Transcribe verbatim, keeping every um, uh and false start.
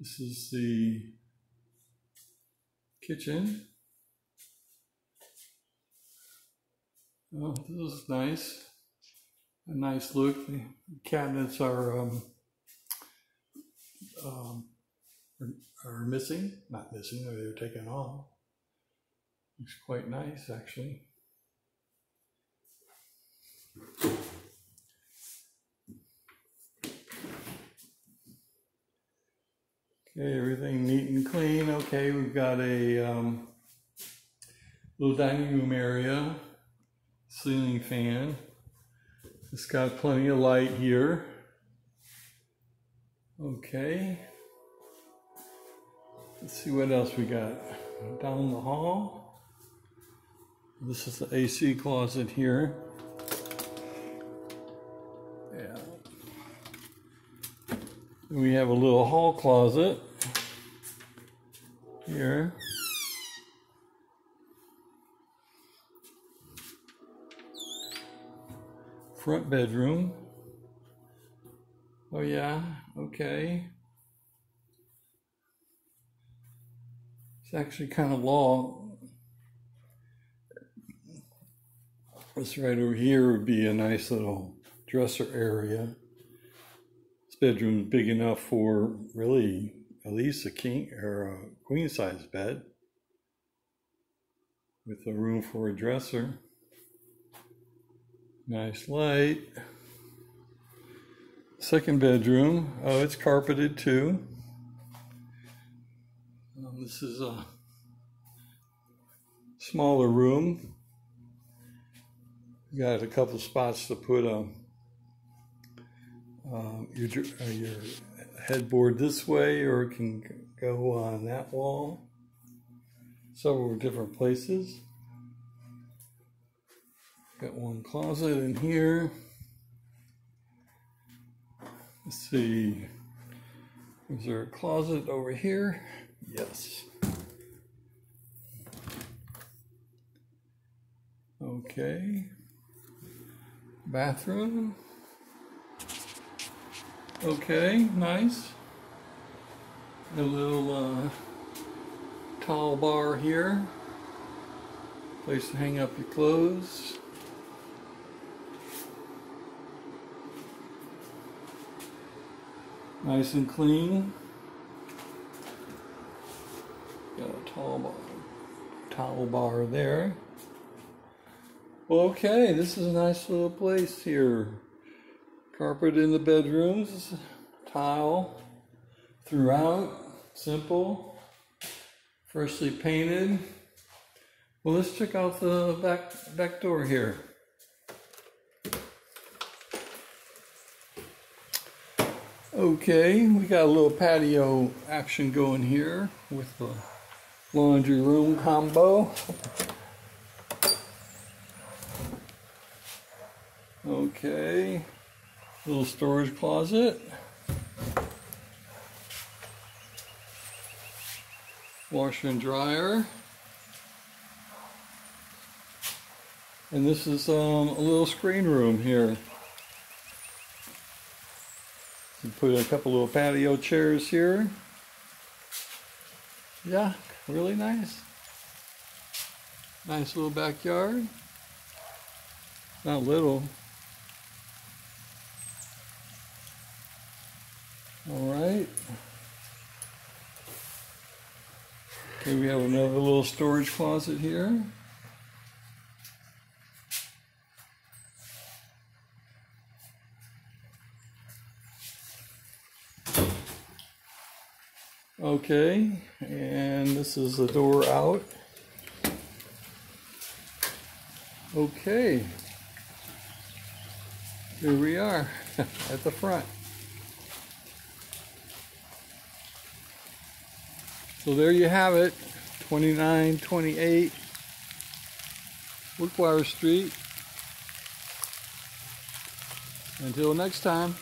This is the kitchen. Oh, this is nice. A nice look. The cabinets are um, um, are, are missing. Not missing, they were taken off. Looks quite nice, actually. Okay, everything neat and clean. Okay, we've got a um, little dining room area, ceiling fan. It's got plenty of light here. Okay, let's see what else we got. Down the hall, this is the A C closet here. Yeah. And we have a little hall closet here. Front bedroom. Oh yeah, okay. It's actually kind of long. This right over here would be a nice little dresser area. This bedroom is big enough for really at least a king or a queen size bed with a room for a dresser. Nice light. Second bedroom. Oh, it's carpeted too. Um, this is a smaller room. You got a couple spots to put a, uh, your, uh, your headboard this way, or it can go on that wall. Several different places. Got one closet in here. Let's see. Is there a closet over here? Yes. Okay. Bathroom. Okay, nice. A little uh, towel bar here. Place to hang up your clothes. Nice and clean. Got a towel bar, towel bar there. Well, okay, this is a nice little place here. Carpet in the bedrooms, tile throughout, simple, freshly painted. Well, let's check out the back back door here. Okay, we got a little patio action going here with the laundry room combo. Okay, little storage closet. Washer and dryer. And this is um, a little screen room here. Put a couple little patio chairs here. Yeah, really nice. Nice little backyard. Not little. All right. Okay, we have another little storage closet here. Okay, and this is the door out. Okay, here we are at the front. So there you have it, twenty-nine twenty-eight Wickwire Street. Until next time.